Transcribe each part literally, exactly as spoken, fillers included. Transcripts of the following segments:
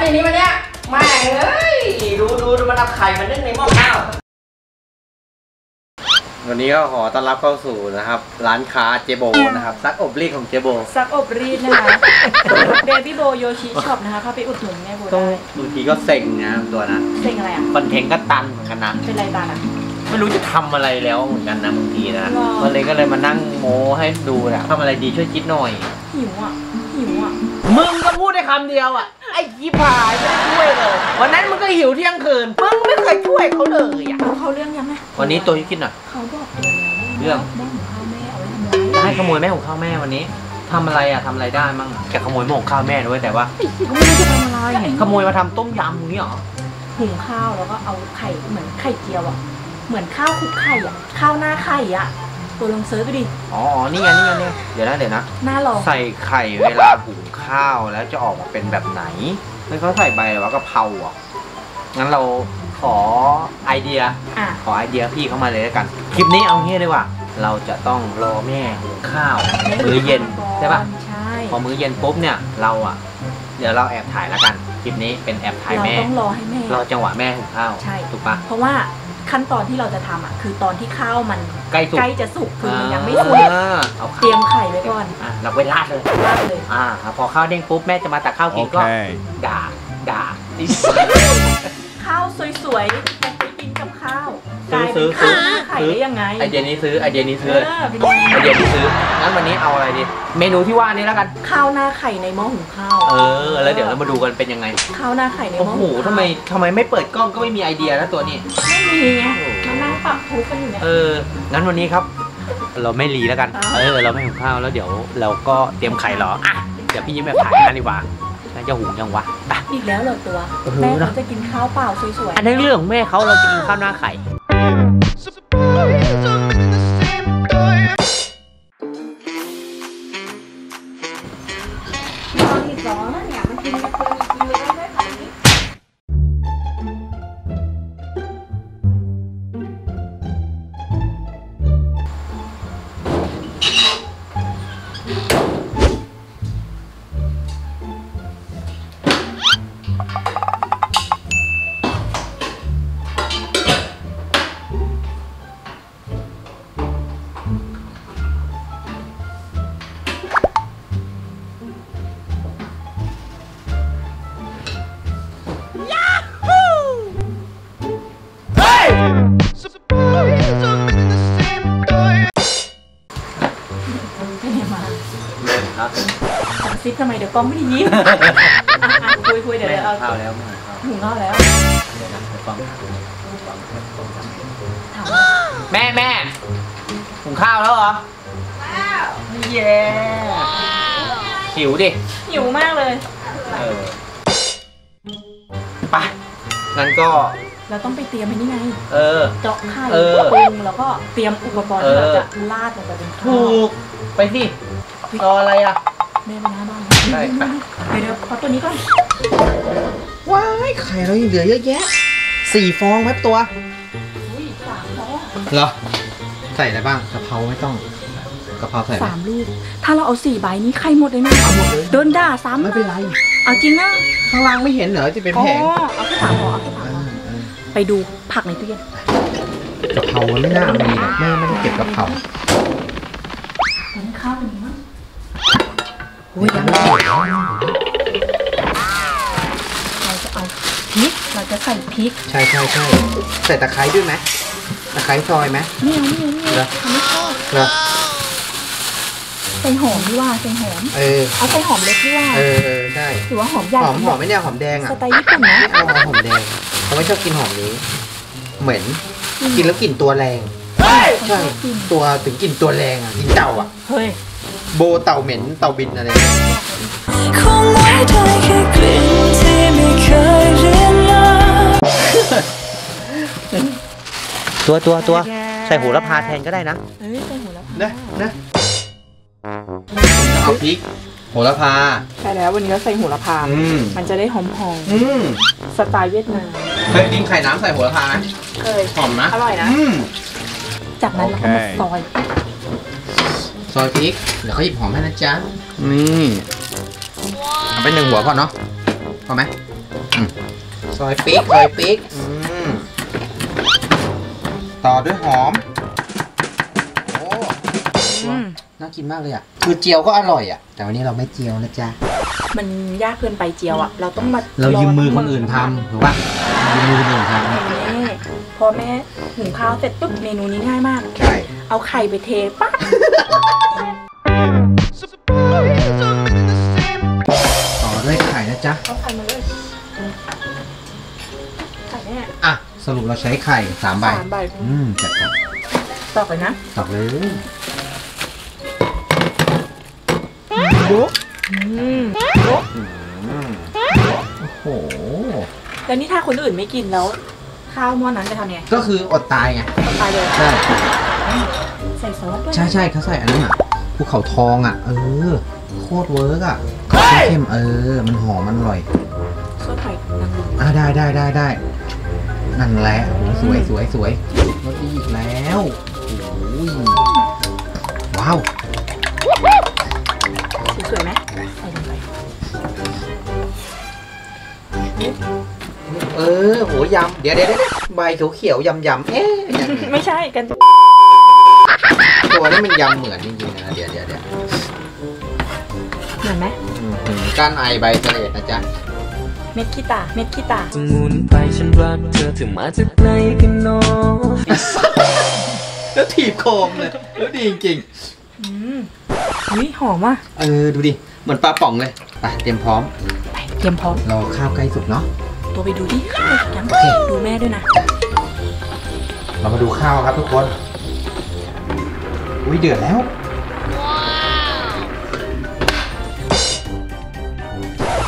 ในนี้มันเนี้ยแม่งเอ้ยดูดูมันเอาไข่มานึ่งในหม้อข้าววันนี้ก็ขอต้อนรับเข้าสู่นะครับร้านค้าเจโบนะครับซักอบรีดของเจโบซักอบรีดนะคะเบบี้โบโยชิช็อปนะคะเข้าไปอุดหนุนแม่โบได้บางทีก็เซ็งนะตัวนั้นเซ็งอะไรอ่ะคอนเทนต์ก็ตันเหมือนกันนะเป็นไรตันอ่ะไม่รู้จะทำอะไรแล้วเหมือนกันนะบางทีนะก็เลยก็เลยมานั่งโมให้ดูนะทำอะไรดีช่วยคิดหน่อยหิวอ่ะหิวอ่ะมึงก็พูดได้คำเดียวอ่ะไอ้ยิบหายไม่ช่วยเลยวันนั้นมึงก็หิวเที่ยงคืนมึงไม่เคยช่วยเขาเลยอ่ะเขาเรื่องยังไงวันนี้ตัวที่คิดหน่อยเขาบอกเรื่องแม่ของข้าวแม่เอาไว้ทำอะไรให้ขโมยแม่ของข้าวแม่วันนี้ทำอะไรอ่ะทำอะไรได้มั่งแกขโมยแม่ของข้าวแม่ด้วยแต่ว่าขโมยจะทำอะไรขโมยมาทำต้มยำนี่หรอหุงข้าวแล้วก็เอาไข่เหมือนไข่เจียวอ่ะเหมือนข้าวคลุกไข่อ่ะข้าวหน้าไข่อ่ะตัวลองเซิร์ฟไปดิอ๋อนี่ไงนี่ไงเนี่ยเดี๋ยวนะเดี๋ยวนะน่าลองใส่ไข่เวลาหุงข้าวแล้วจะออกมาเป็นแบบไหนแล้วเขาใส่ใบอะไรวะกะเพราอ่ะงั้นเราขอไอเดียขอไอเดียพี่เข้ามาเลยแล้วกันคลิปนี้เอาเงี้ยดีกว่าเราจะต้องรอแม่หุงข้าวมื้อเย็นใช่ปะใช่พอมื้อเย็นปุ๊บเนี่ยเราอ่ะเดี๋ยวเราแอบถ่ายแล้วกันคลิปนี้เป็นแอบถ่ายแม่เราต้องรอให้แม่รอจังหวะแม่หุงข้าวใช่ถูกปะเพราะว่าขั้นตอนที่เราจะทำอ่ะคือตอนที่ข้าวมันใกล้จะสุกคือมันยังไม่สุกเตรียมไข่ไว้ก่อนอ่ะเราไปราดเลยราดเลยอ่าพอข้าวเด้งปุ๊บแม่จะมาตักข้าวกินก็ด่าด่าข้าวสวยๆจะไปกินกับข้าวกลายเป็นข้าวไข่ได้ยังไงไอเดียนี้ซื้อไอเดียนี้ซื้อไอเดียนี้ซื้องั้นวันนี้เอาอะไรดีเมนูที่ว่านี้แล้วกันข้าวหน้าไข่ในหม้อหุงข้าวเออแล้วเดี๋ยวเรามาดูกันเป็นยังไงข้าวหน้าไข่ในหม้อหุงข้าวโอ้โหทำไมทำไมไม่เปิดกล้องก็ไม่มีไอเดียนะตัวนี้ไม่มีไงมันนั่งปรับทุกข์กันอยู่เนี่ยเอองั้นวันนี้ครับเราไม่รีแล้วกันเออเราไม่หุงข้าวแล้วเดี๋ยวเราก็เตรียมไข่รออ่ะเดี๋ยวพี่ยิ้มแบบถ่ายกันดีกว่าจะหุงยังวะอีกแล้วเหรอตัวแม่เขาจะกินข้าวเปล่าสวยๆอันนั้นเรื่องของแม่เขาเราจะกินข้าวหน้าไข่ซิปทำไมเดี๋ยวกล้องไม่ได้ยิ้มคุยคุยเดี๋ยวเอาข้าวแล้วหุงข้าวแล้วแม่แม่หุงข้าวแล้วเหรอข้าวเย้หิวดิหิวมากเลยไปงั้นก็เราต้องไปเตรียมไอ้นี่ไงเออเจาะไข่ปรุงแล้วก็เตรียมอุปกรณ์ที่เราจะราดลงไปเป็นข้าวถูกไปสิรออะไรอ่ะแม่มาหน้าบ้านได้ไปเดี๋ยวขอตัวนี้ก่อนว้ายไข่เรายังเหลือเยอะแยะสี่ฟองแป๊บตัวอุ้ยสามฟองเหรอใส่อะไรบ้างกะเพราไม่ต้องกะเพราใส่สามลูกถ้าเราเอาสี่ใบนี้ไข่หมดเลยนะเอาหมดเลยโดนด่าซ้ำไม่เป็นไรเอาจริงนะข้างล่างไม่เห็นเหรอจะเป็นแผงเอาแค่สามห่อเอาแค่สามห่อไปดูผักในตู้เย็นกะเพราไม่น่ามีแม่ไม่ได้เก็บกะเพราข้าวนี้มั้งเราจะเอาพริกเราจะใส่พริกใช่ใช่ใช่ใส่ตะไคร้ด้วยไหมตะไคร้ซอยไหมไม่เอาไม่เอาเหรอไม่ชอบเหรอใส่หอมดีว่าใส่หอมเออเอาใส่หอมเล็กดีว่าเออได้หรือว่าหอมใหญ่หอมหอมไม่เนี่ยหอมแดงอ่ะสไตล์ญี่ปุ่นนะเอาหอมแดงเขาไม่ชอบกินหอมนี้เหม็นกินแล้วกลิ่นตัวแรงใช่ตัวถึงกลิ่นตัวแรงอ่ะกลิ่นเต่าอ่ะเฮ้ยโบเต่าเหม็นเต่าบินอะไรคงไม่ได้แค่กลิ่นที่ไม่เคยเรียนรู้ตัวตัวตัวใส่หูละพาแทนก็ได้นะเอ้ยใส่หูละพานะนะเอาพริกโหระพาใช่แล้ววันนี้เราใส่โหระพาอืมมันจะได้หอมหอมอืมสไตล์เวียดนามเคยกินไข่น้ำใส่โหระพาไหมเคยหอมนะอร่อยนะอืมจากนั้นเราก็มาซอยซอยพริกเดี๋ยวเขาหยิบหอมให้นะจ๊ะนี่เอาไปหนึ่งหัวก่อนเนาะ พอไหมซอยปีกซอยปีกต่อด้วยหอมโอ้น่ากินมากเลยอ่ะคือเจียวก็อร่อยอ่ะแต่วันนี้เราไม่เจียวนะจ๊ะมันยากเกินไปเจียวอ่ะเราต้องมาเรายืมมือคนอื่นทำถูกปะยืมมือคนอื่นทำพอแม่หุงข้าวเสร็จปุ๊บเมนูนี้ง่ายมากใช่เอาไข่ไปเทปั๊บต่อด้วยไข่นะจ๊ะเอาไข่มาเลยไข่แม่อ่ะสรุปเราใช้ไข่สามใบสามใบอืมจัดไปตอกเลยนะตอกเลยดูดูโอ้โหแล้วนี่ถ้าคนอื่นไม่กินแล้วข้าวหม้อนั้นจะทำไงก็คืออดตายไงอดตายเลยใช่ใส่ซอสใช่ใช่เขาใส่อันนั้นอ่ะภูเขาทองอ่ะเออโคตรเวิร์กอ่ะเข้มเออมันหอมมันอร่อยซอสไข่อ่ะได้ได้ได้ได้นั่นแหละสวยสวยสวยรสดีอีกแล้วว้าวสวยไหมใส่ลงไปเออโหยำเดี๋ยวเดี๋ยวใบเขียวๆยำยำเอ๊ะไม่ใช่กันตัวนี้มันยำเหมือนจริงๆนะเดี๋ยวเดี๋ยวเดี๋ยวเหมือนไหมก้านไอใบเสลดนะจ๊ะเม็ดกีตาเม็ดกีตาหมุนไปฉันรักเธอถึงมาจากไหนกันเนาะแล้วถีบโคมเลยแล้วดีจริงๆอืมอุ้ยหอมอ่ะเออดูดิเหมือนปลาป่องเลยไปเตรียมพร้อมไปเตรียมพร้อมรอข้าวใกล้สุกเนาะตัวไปดูดิข้าวยังโอเคดูแม่ด้วยนะเรามาดูข้าวครับทุกคนอุ้ยเดือดแล้ว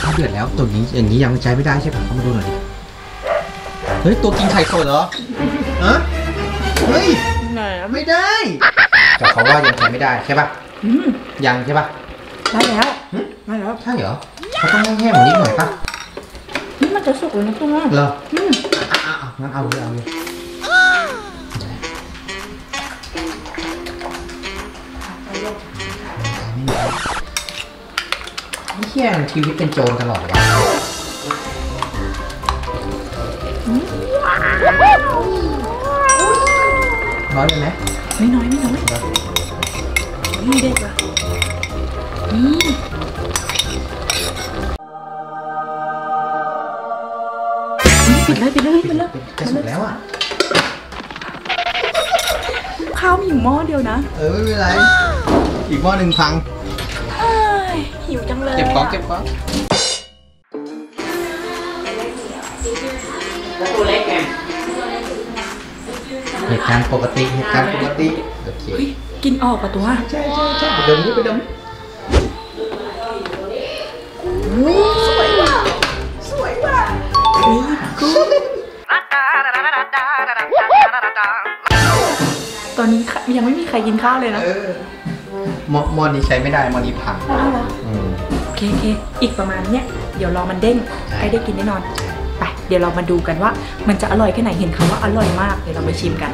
ข้าวเดือดแล้วตัวนี้อย่างนี้ยังใช้ไม่ได้ใช่ป่ะต้องมาดูหน่อยเฮ้ยตัวกินไข่สดเหรอฮะเฮ้ยไม่ได้แต่เขาว่ายังใช้ไม่ได้ใช่ป่ะยังใช่ป่ะได้แล้วได้แล้วใช่เหรอเขาต้องแห้งๆนิดหน่อยป่ะนี่มันจะสุกเลยนะตัวเหรออ่ะๆงั้นเอาเลยเอาเลยไม่เที่ยงชีวิตเป็นโจรตลอดเลยน้อยเลยไหมไม่น้อยไม่น้อยนี่เด็กอะนี่ปิดเลยปิดเลยปิดเลยจะสุดแล้วอะข้าวมีอยู่หม้อเดียวนะเออไม่เป็นไรอีกหม้อหนึ่งพังหิวจังเลยเก็บก๊อกเก็บก๊อกตัวเล็กไงเหตุการณ์ปกติเหตุการณ์ปกติโอเคกินออกป่ะตัวใช่ใช่ใช่ไปดมไปดมสวยว่ะสวยว่ะนี่กูตอนนี้ยังไม่มีใครกินข้าวเลยนะมอมอนี้ใช้ไม่ได้มอนี้พังโอเคโอเคอีกประมาณเนี้ยเดี๋ยวรอมันเด้งใครได้กินแน่นอนไปเดี๋ยวเรามาดูกันว่ามันจะอร่อยแค่ไหนเห็นคำว่าอร่อยมากเดี๋ยวเราไปชิมกัน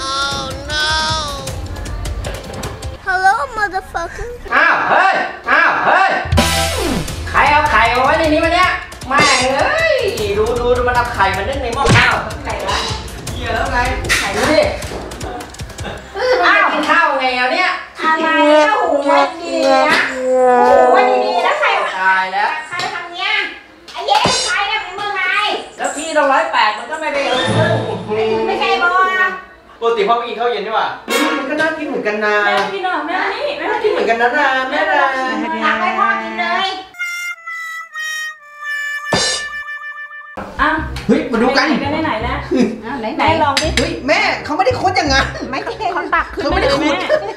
อ้าวเฮ้ยอ้าวเฮ้ยใครเอาไข่เอาไว้ในนี้มาเนี้ยแม่งเอ้ยดูดูมันเอาไข่มาเล่นในหม้อข้าวไข่ละเหี้ยแล้วไงไข่ดูดิอ้าวกินข้าวไงเอาเนี่ยอะไรแล้วหูมันดีนะหูมันดีแล้วไข่ตายแล้วใครทำเนี้ยไอ้เย้ใครเนี่ยมึงไงแล้วพี่ต้องร้อยแปดมันก็ไม่ได้ไม่ใช่บอลปกติพ่อไม่กินข้าวเย็นใช่ป่ะมันก็น่ากินเหมือนกันนะแม่กินหรอแม่นี่แม่กินเหมือนกันนะนะแม่นะตักให้พ่อกินเลยเฮ้ยมาดูกันไหนไหนแล้วไหนลองดิเฮ้ยแม่เขาไม่ได้ขุดอย่างงั้นไม่ได้เขาตักขึ้นเขาไม่ได้ขุด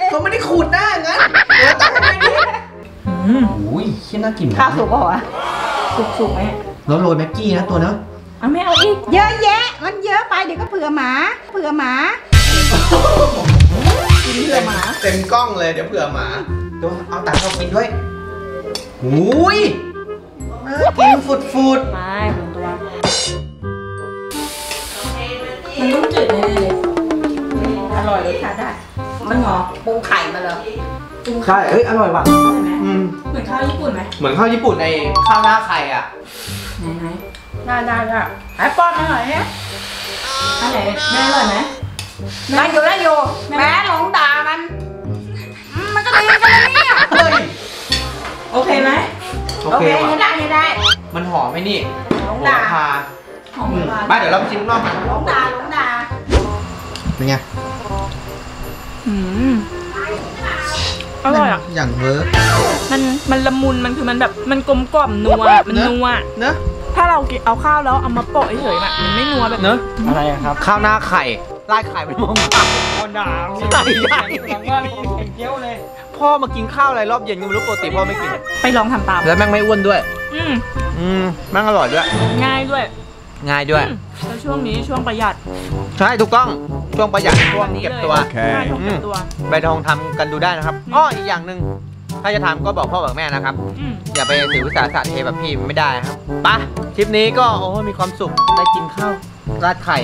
เขาไม่ได้ขุดหน้างั้นเราตักขึ้นไปดิอุ้ยเชี่ยน่ากินข้าวสุกป่ะวะสุกสุกแม่แล้วโรยแม็กกี้นะตัวเนาะเอาแม่เอาอีกเยอะแยะมันเยอะไปเดี๋ยวก็เผื่อหมาเผื่อหมากินเผื่อหมาเต็มกล้องเลยเดี๋ยวเผื่อหมาดูเอาตักเขากินด้วยอุ้ยกินฟุดฟุดไม่เป็นตัวมันนุ่มจืดเลยอร่อยเลยค่ะได้ มันหอมปูไข่มาเลยใช่เอ้ยอร่อยว่ะเหมือนข้าวญี่ปุ่นไหมเหมือนข้าวญี่ปุ่นในข้าวหน้าไข่อ่ะไหนๆได้ได้ได้ไอ้ป้อนมาหน่อยเนี่ยอันไหนแม่อร่อยไหมแม่อยู่แม่อยู่แม่หลงด่ามันมันก็ดีกันเลยเนี่ยเฮ้ยโอเคไหมโอเคไม่ได้ไม่ได้มันหอมไหมนี่หลงด่าหอมมาเดี๋ยวเราไปชิมรอบหลงด่าหลงด่าเป็นไงอืมอร่อยอ่ะอย่างเวอร์มันมันละมุนมันคือมันแบบมันกลมกล่อมนัวมันนัวเนอะถ้าเราเอาข้าวแล้วเอามาโปะเฉยๆแบบมันไม่นัวแบบเนอะอะไรครับข้าวหน้าไข่ไล่ไข่ไปมองตาคนด่าใส่ใหญ่หลังว่าไม่กินไข่เจียวเลยพ่อมากินข้าวอะไรรอบเย็นก็ไม่รู้ปกติพ่อไม่กินไปลองทำตามแล้วแม่งไม่อ้วนด้วยอืมอืมแม่งอร่อยด้วยง่ายด้วยง่ายด้วยแล้วช่วงนี้ช่วงประหยัดใช่ถูกต้องช่วงประหยัดช่วงเก็บตัวใบทองทำกันดูได้นะครับอ้ออีกอย่างหนึ่งถ้าจะทำก็บอกพ่อบอกแม่นะครับอย่าไปถือวิสาสะเทแบบพี่ไม่ได้ครับปะคลิปนี้ก็โอ้มีความสุขได้กินข้าวราดไข่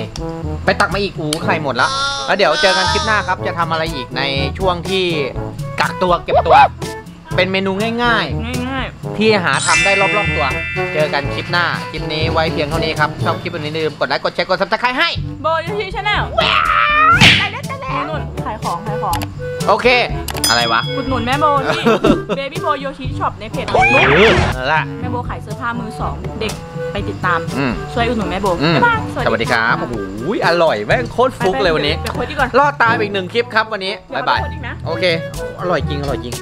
ไปตักมาอีกอู๋ไข่หมดแล้วแล้วเดี๋ยวเจอกันคลิปหน้าครับจะทำอะไรอีกในช่วงที่กักตัวเก็บตัวเป็นเมนูง่ายๆที่หาทำได้รอบๆตัวเจอกันคลิปหน้าคลิปนี้ไว้เพียงเท่านี้ครับชอบคลิปนี้ลืมกดไลค์กดแชร์กดซับสไครต์ให้โบยูทีชาแนลไปแล้วจ้าแล้วนุ่นขายของขายของโอเคอะไรวะอุดหนุนแม่โบที่เบบี้โบยูทีช็อปในเพจของลูกแม่โบขายเสื้อผ้ามือสองเด็กไปติดตามช่วยอุดหนุนแม่โบสวัสดีครับโอ้โหอร่อยแม่งโคตรฟุกเลยวันนี้รอดตายอีกหนึ่งคลิปครับวันนี้บ๊ายบายโอเคอร่อยจริงอร่อยจริง